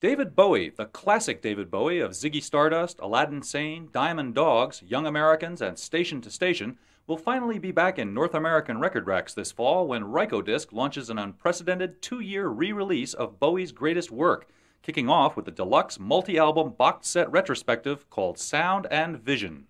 David Bowie, the classic David Bowie of Ziggy Stardust, Aladdin Sane, Diamond Dogs, Young Americans, and Station to Station, will finally be back in North American record racks this fall when Rykodisc launches an unprecedented 2-year re-release of Bowie's greatest work, kicking off with a deluxe multi-album box set retrospective called Sound and Vision.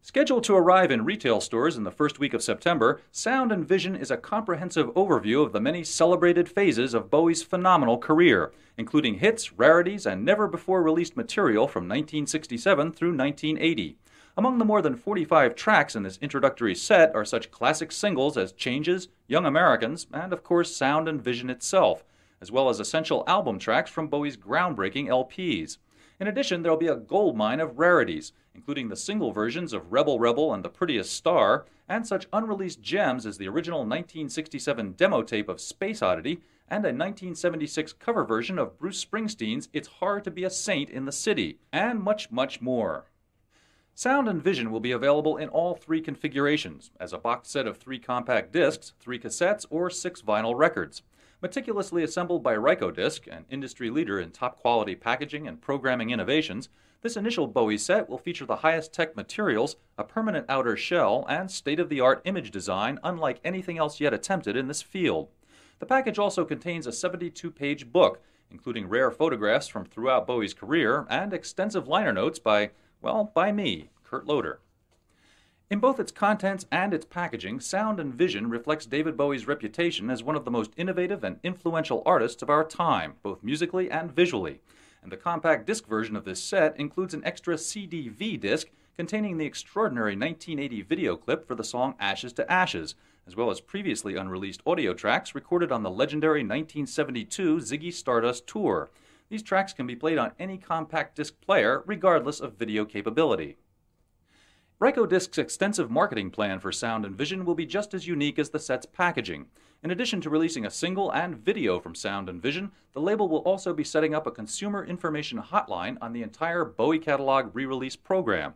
Scheduled to arrive in retail stores in the first week of September, Sound and Vision is a comprehensive overview of the many celebrated phases of Bowie's phenomenal career, including hits, rarities, and never-before-released material from 1967 through 1980. Among the more than 45 tracks in this introductory set are such classic singles as Changes, Young Americans, and of course Sound and Vision itself, as well as essential album tracks from Bowie's groundbreaking LPs. In addition, there will be a goldmine of rarities, including the single versions of Rebel Rebel and The Prettiest Star, and such unreleased gems as the original 1967 demo tape of Space Oddity and a 1976 cover version of Bruce Springsteen's It's Hard to Be a Saint in the City, and much, much more. Sound and Vision will be available in all three configurations, as a box set of 3 compact discs, 3 cassettes, or 6 vinyl records. Meticulously assembled by Rykodisc, an industry leader in top-quality packaging and programming innovations, this initial Bowie set will feature the highest-tech materials, a permanent outer shell, and state-of-the-art image design unlike anything else yet attempted in this field. The package also contains a 72-page book, including rare photographs from throughout Bowie's career and extensive liner notes by, well, by me, Kurt Loder. In both its contents and its packaging, Sound and Vision reflects David Bowie's reputation as one of the most innovative and influential artists of our time, both musically and visually. And the compact disc version of this set includes an extra CDV disc containing the extraordinary 1980 video clip for the song Ashes to Ashes, as well as previously unreleased audio tracks recorded on the legendary 1972 Ziggy Stardust tour. These tracks can be played on any compact disc player, regardless of video capability. Rykodisc's extensive marketing plan for Sound and Vision will be just as unique as the set's packaging. In addition to releasing a single and video from Sound and Vision, the label will also be setting up a consumer information hotline on the entire Bowie catalog re-release program.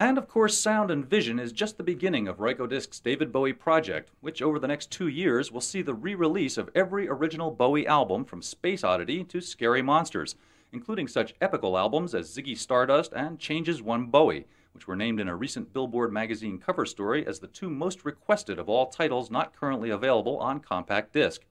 And of course, Sound and Vision is just the beginning of Rykodisc's David Bowie project, which over the next 2 years will see the re-release of every original Bowie album from Space Oddity to Scary Monsters, including such epical albums as Ziggy Stardust and Changes One Bowie, which were named in a recent Billboard magazine cover story as the 2 most requested of all titles not currently available on compact disc.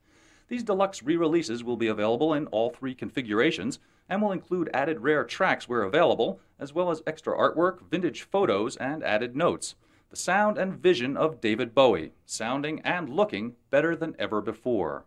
These deluxe re-releases will be available in all 3 configurations and will include added rare tracks where available, as well as extra artwork, vintage photos, and added notes. The Sound and Vision of David Bowie, sounding and looking better than ever before.